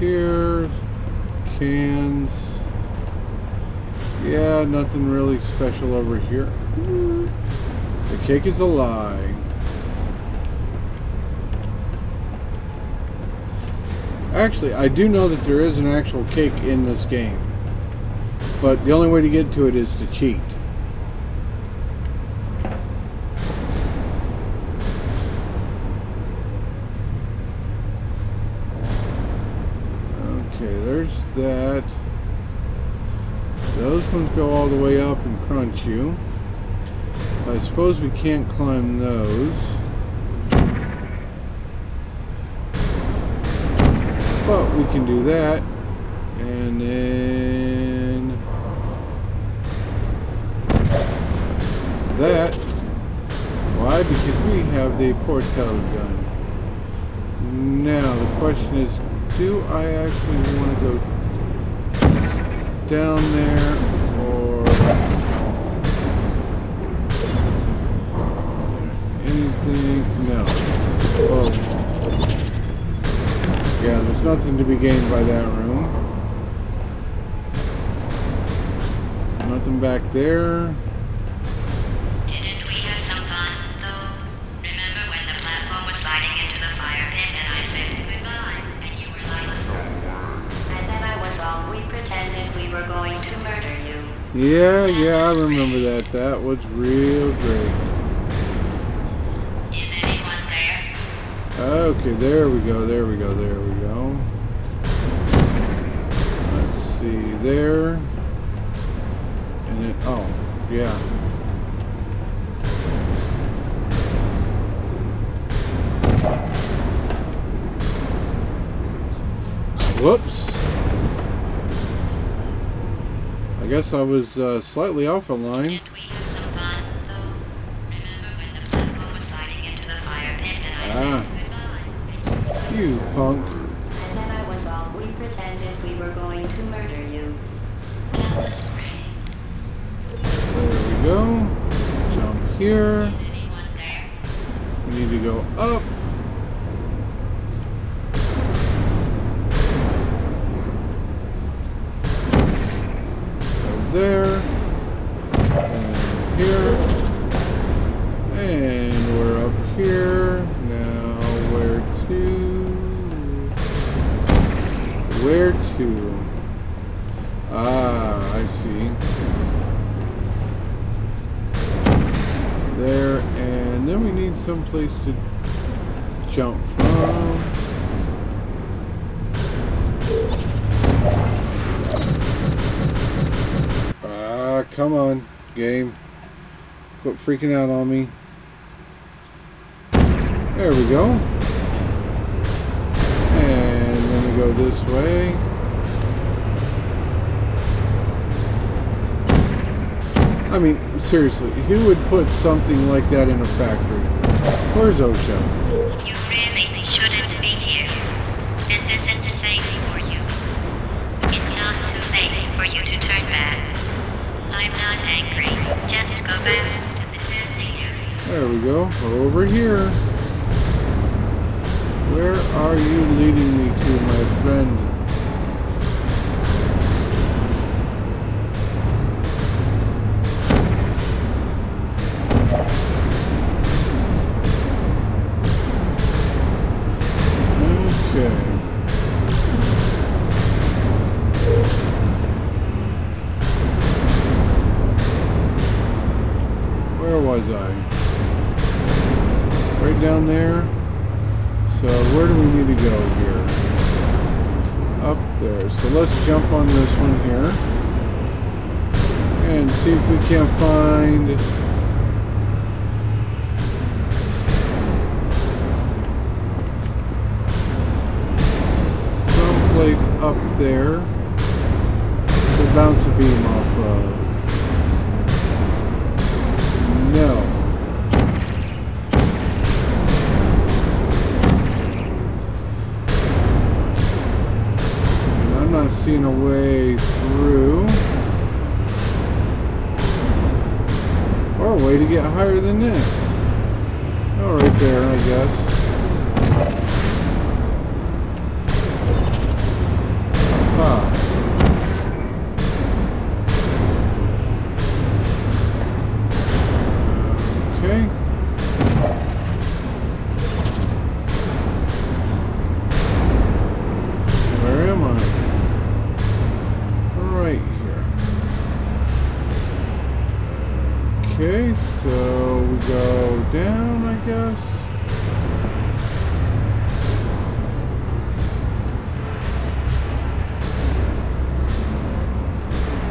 Here, cans. Yeah, nothing really special over here. The cake is a lie. Actually, I do know that there is an actual cake in this game, but the only way to get to it is to cheat. That those ones go all the way up and crunch you. I suppose we can't climb those, but we can do that, and then that. Why? Because we have the Portal gun. Now the question is, do I actually want to go down there, or anything? No. Oh. Yeah, there's nothing to be gained by that room. Nothing back there. Didn't we have some fun, though? Remember when the platform was sliding into the fire pit and I said goodbye, and you were like, and then I was all, we pretended we were going to murder you. Yeah, I remember that. That was real great. Is anyone there? Okay, there we go. Let's see, there. And then, oh, yeah. Whoops. I guess I was slightly off of line. Did we have some fun, though? Remember when the platform was sliding into the fire pit and I said goodbye? You punk. And then I was all, we pretended we were going to murder you. That's right. There we go. Jump here. Is anyone there? We need to go up. There, and here, and we're up here. Now where to? Ah, I see. There, and then we need some place to jump from. Come on, game. Quit freaking out on me. There we go. And then we go this way. I mean, seriously, who would put something like that in a factory? Where's OSHA? You really shouldn't be here. This isn't safe for you. It's not too late for you to turn back. I'm not angry. Just go back to the testing area. There we go. We're over here. Where are you leading me to, my friend? guess.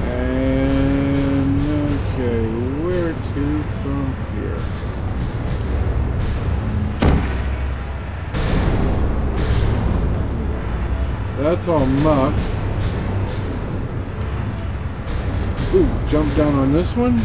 And okay, where to from here? That's all muck. Ooh, jump down on this one.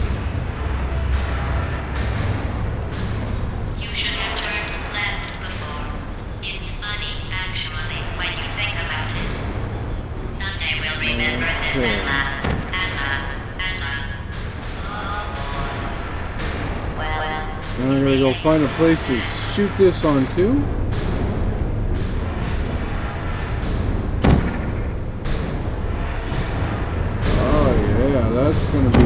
Find a place to shoot this on too. Oh yeah, that's gonna be.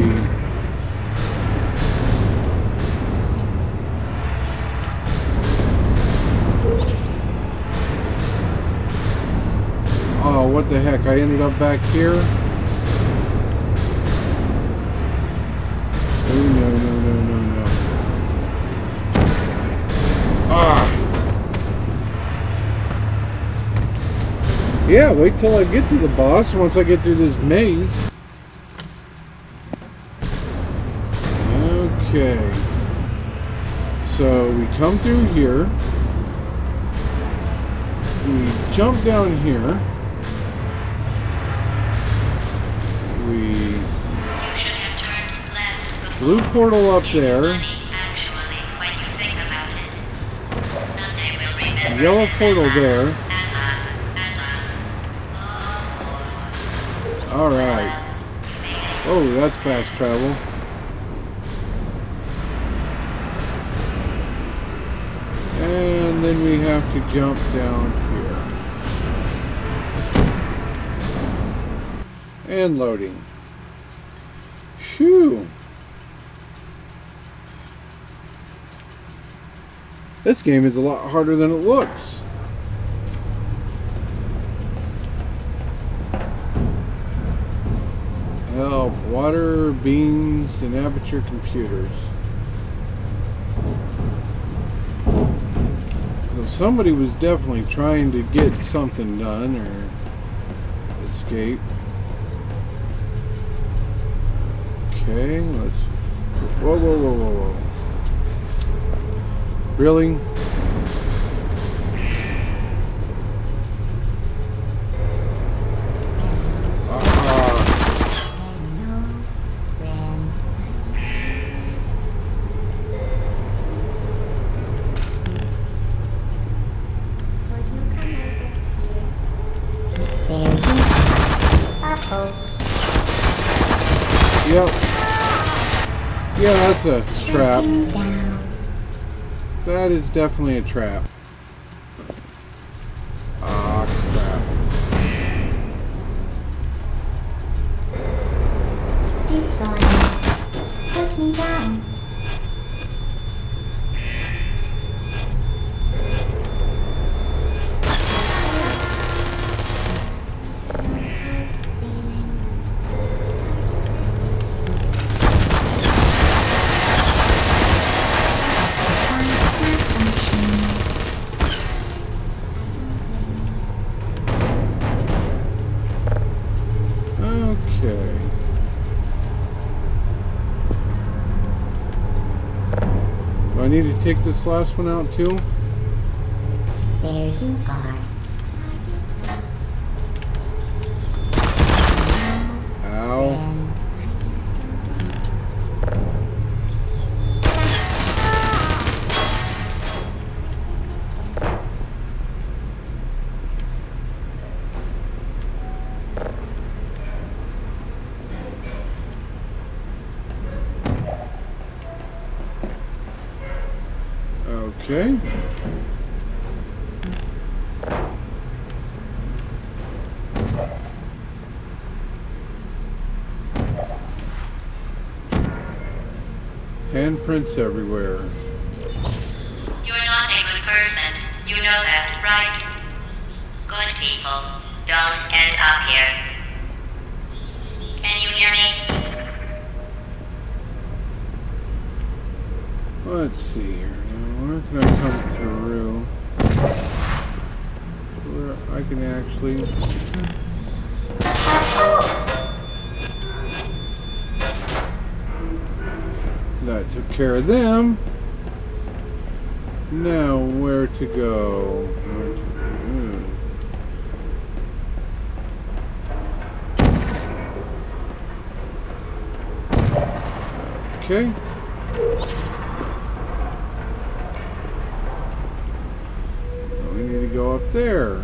Oh, what the heck! I ended up back here. Yeah, wait till I get to the boss once I get through this maze. Okay. So we come through here. We jump down here. We blue portal up there. Yellow portal there. Alright. Oh, that's fast travel. And then we have to jump down here. And loading. Phew. This game is a lot harder than it looks. Water, beams, and Aperture computers. So somebody was definitely trying to get something done or escape. Okay, let's. Whoa, whoa, whoa, whoa, whoa. Really? A trap. That is definitely a trap. Ah, crap. You saw me. Put me down. I need to take this last one out too. There you are. Okay. Handprints everywhere. You're not a good person. You know that, right? Good people don't end up here. Can you hear me? Let's see here. Now, It's gonna come through. Where I can actually... That took care of them. Now, where to go? Where to... Okay. Well, we need to go up there.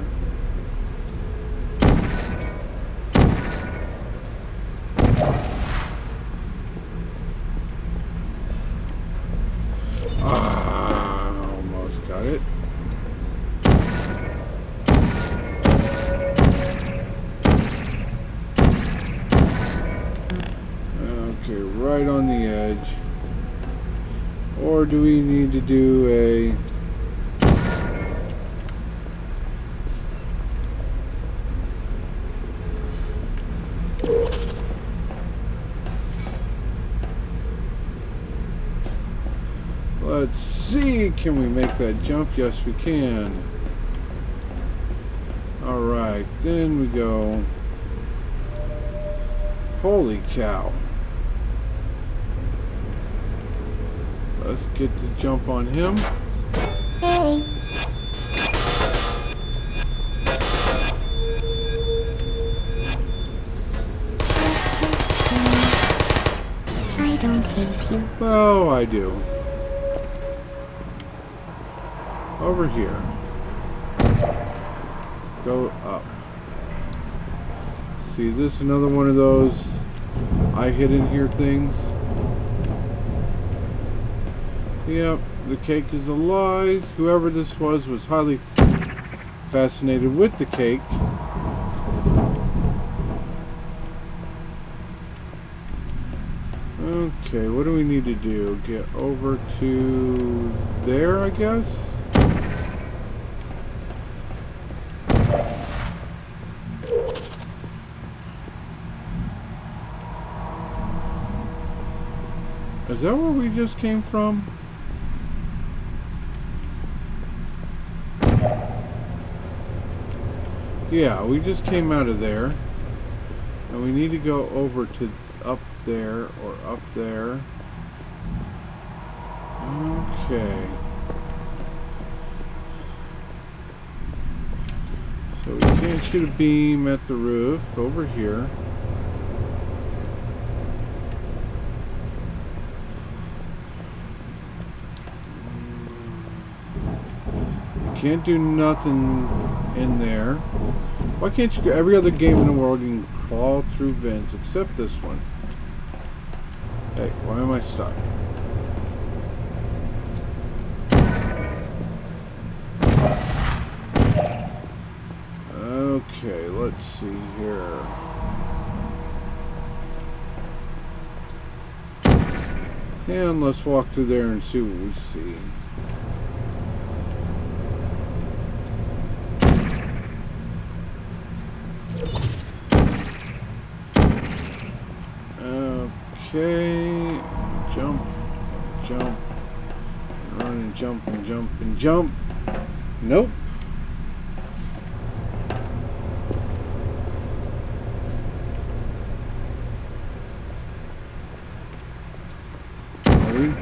Almost got it. Okay, right on the edge. Or do we need to do a... Let's see, can we make that jump? Yes, we can. Alright, then we go... Holy cow. Let's get to jump on him. Hey. I don't hate you. Oh, I do. Over here. Go up. See, this is another one of those I hid in here things. Yep, the cake is alive. Whoever this was highly fascinated with the cake. Okay, what do we need to do? Get over to there, I guess? Is that where we just came from? Yeah, we just came out of there, and we need to go over to up there, or up there. Okay. So we can't shoot a beam at the roof over here. Can't do nothing in there. Why can't you go? Every other game in the world you can crawl through vents except this one. Hey, why am I stuck? Okay, let's see here. And let's walk through there and see what we see. Okay, jump, jump, run and jump and jump and jump. Nope. Ready?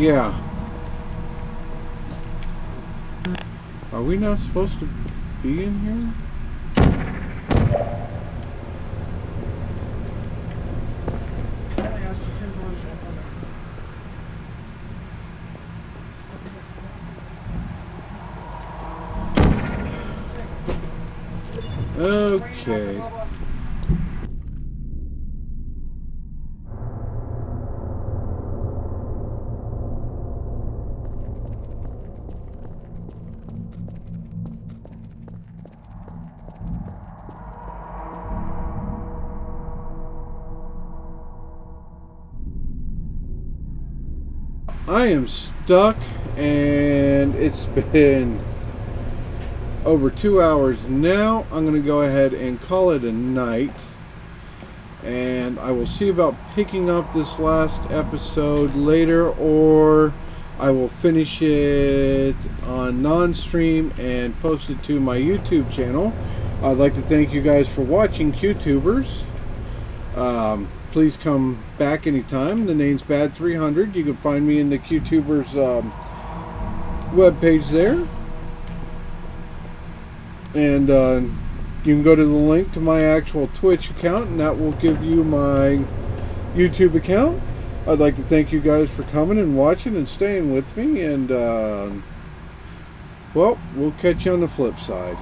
Yeah. Are we not supposed to be in here? Okay. I am stuck, and it's been over 2 hours now. I'm going to go ahead and call it a night. and I will see about picking up this last episode later, or I will finish it on non-stream and post it to my YouTube channel. I'd like to thank you guys for watching, Qtubers. Please come back anytime. The name's Bad300. You can find me in the Qtubers webpage there. And you can go to the link to my actual Twitch account, and that will give you my YouTube account. I'd like to thank you guys for coming and watching and staying with me. And, well, we'll catch you on the flip side.